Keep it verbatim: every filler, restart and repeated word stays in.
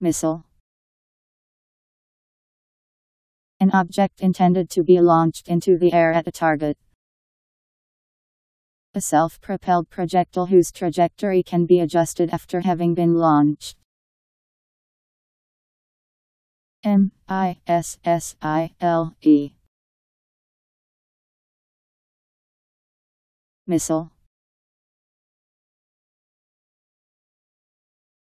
Missile. An object intended to be launched into the air at a target. A self-propelled projectile whose trajectory can be adjusted after having been launched. M I S S I L E Missile.